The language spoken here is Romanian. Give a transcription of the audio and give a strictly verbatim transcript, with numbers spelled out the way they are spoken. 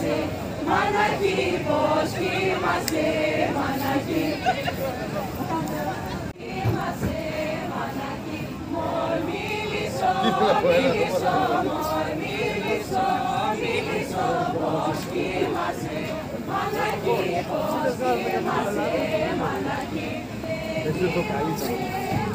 masle, manaki boshki masle, manaki. Masle, manaki, mor miliso, miliso, mor miliso, miliso, boshki masle, manaki boshki masle, manaki.